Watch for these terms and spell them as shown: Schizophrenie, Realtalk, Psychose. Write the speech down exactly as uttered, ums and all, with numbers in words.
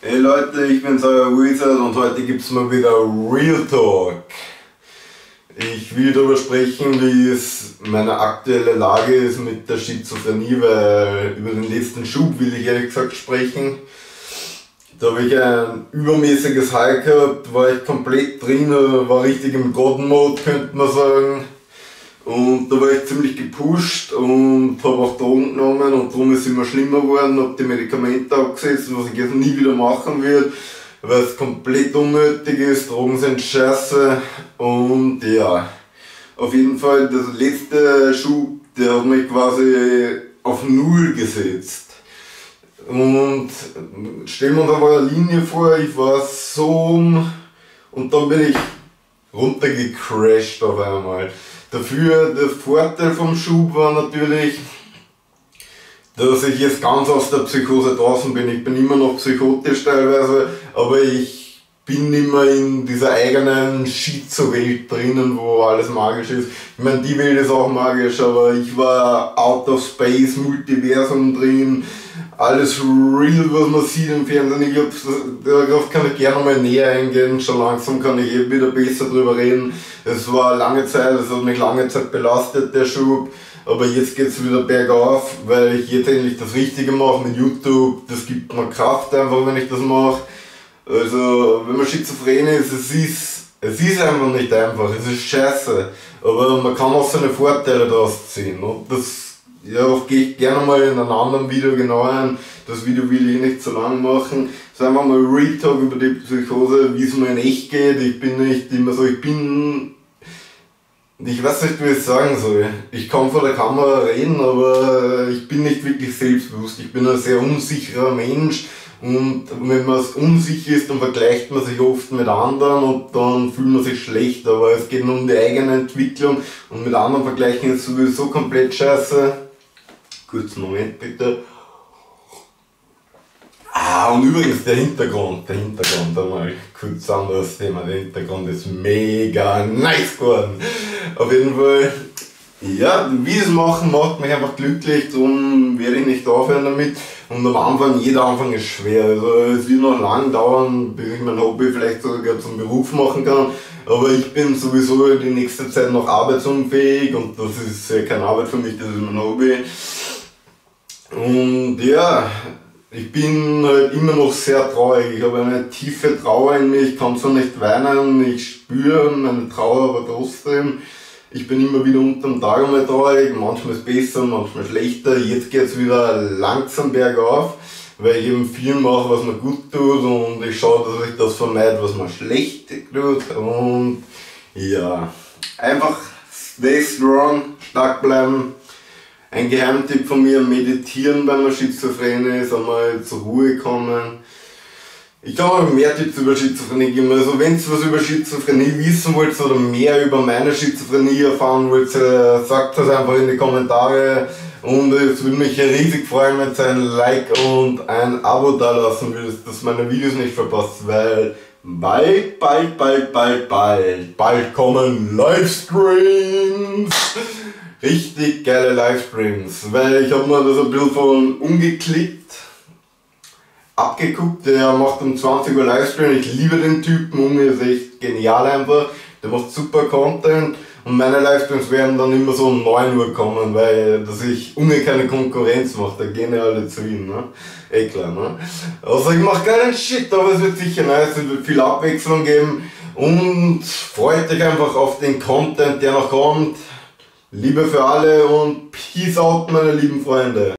Hey Leute, ich bin's, euer Wizard, und heute gibt's mal wieder Real Talk. Ich will darüber sprechen, wie es meine aktuelle Lage ist mit der Schizophrenie, weil über den letzten Schub will ich ehrlich gesagt sprechen. Da habe ich ein übermäßiges High gehabt, war ich komplett drin, war richtig im God-Mode, könnte man sagen. Und da war ich ziemlich gepusht und habe auch Drogen genommen und darum ist es immer schlimmer geworden, habe die Medikamente abgesetzt, was ich jetzt nie wieder machen werde, weil es komplett unnötig ist, Drogen sind scheiße und ja. Auf jeden Fall, der letzte Schub, der hat mich quasi auf Null gesetzt. Und stellen wir uns aber eine Linie vor, ich war so und dann bin ich runtergecrashed auf einmal. Dafür, der Vorteil vom Schub war natürlich, dass ich jetzt ganz aus der Psychose draußen bin. Ich bin immer noch psychotisch teilweise, aber ich bin immer in dieser eigenen Schizo-Welt drinnen, wo alles magisch ist. Ich meine, die Welt ist auch magisch, aber ich war out of space, Multiversum drin, alles real, was man sieht im Fernsehen. Ich hab's, darauf kann ich gerne mal näher eingehen, schon langsam kann ich eh wieder besser drüber reden. Es war lange Zeit, es hat mich lange Zeit belastet, der Schub. Aber jetzt geht's wieder bergauf, weil ich jetzt endlich das Richtige mache mit YouTube. Das gibt mir Kraft einfach, wenn ich das mache. Also, wenn man schizophren ist, es ist, es ist einfach nicht einfach, es ist scheiße. Aber man kann auch seine Vorteile daraus ziehen. Und das, ja, darauf gehe ich gerne mal in einem anderen Video genauer ein. Das Video will ich nicht zu lang machen. Es ist einfach mal Real Talk über die Psychose, wie es mir in echt geht. Ich bin nicht immer so, ich bin... Ich weiß nicht, wie ich es sagen soll. Ich kann vor der Kamera reden, aber ich bin nicht wirklich selbstbewusst. Ich bin ein sehr unsicherer Mensch und wenn man unsicher ist, dann vergleicht man sich oft mit anderen und dann fühlt man sich schlecht. Aber es geht nur um die eigene Entwicklung und mit anderen vergleichen ist sowieso komplett scheiße. Kurzen Moment bitte. Ah, und übrigens der Hintergrund, der Hintergrund, einmal kurz anderes Thema, der Hintergrund ist mega nice geworden. Auf jeden Fall, ja, wie es machen, macht mich einfach glücklich, darum werde ich nicht aufhören damit. Und am Anfang, jeder Anfang ist schwer, also es wird noch lang dauern, bis ich mein Hobby vielleicht sogar zum Beruf machen kann. Aber ich bin sowieso die nächste Zeit noch arbeitsunfähig und das ist ja keine Arbeit für mich, das ist mein Hobby. Und ja... Ich bin halt immer noch sehr traurig, ich habe eine tiefe Trauer in mir, ich kann zwar nicht weinen, ich spüre meine Trauer, aber trotzdem, ich bin immer wieder unterm Tag einmal traurig, manchmal ist es besser, manchmal schlechter, jetzt geht es wieder langsam bergauf, weil ich eben viel mache, was mir gut tut und ich schaue, dass ich das vermeide, was mir schlecht tut und ja, einfach stay strong, stark bleiben. Ein Geheimtipp von mir, meditieren, wenn man schizophren ist, einmal zur Ruhe kommen. Ich kann auch mehr Tipps über Schizophrenie geben, also wenn ihr was über Schizophrenie wissen wollt oder mehr über meine Schizophrenie erfahren wollt, sagt das einfach in die Kommentare und es würde mich riesig freuen, wenn ihr ein Like und ein Abo da lassen würdet, dass meine Videos nicht verpasst, weil bald, bald, bald, bald, bald, bald kommen Livestreams! Richtig geile Livestreams, weil ich habe mir das ein bisschen von umgeklickt, abgeguckt, der macht um zwanzig Uhr Livestream, ich liebe den Typen, Unge ist echt genial einfach, der macht super Content und meine Livestreams werden dann immer so um neun Uhr kommen, weil dass ich Unge keine Konkurrenz mache, da gehen ja alle zu ihm, ne? Eh klar, ne? Also ich mache keinen Shit, aber es wird sicher nice, es wird viel Abwechslung geben und freut euch einfach auf den Content, der noch kommt. Liebe für alle und Peace out, meine lieben Freunde.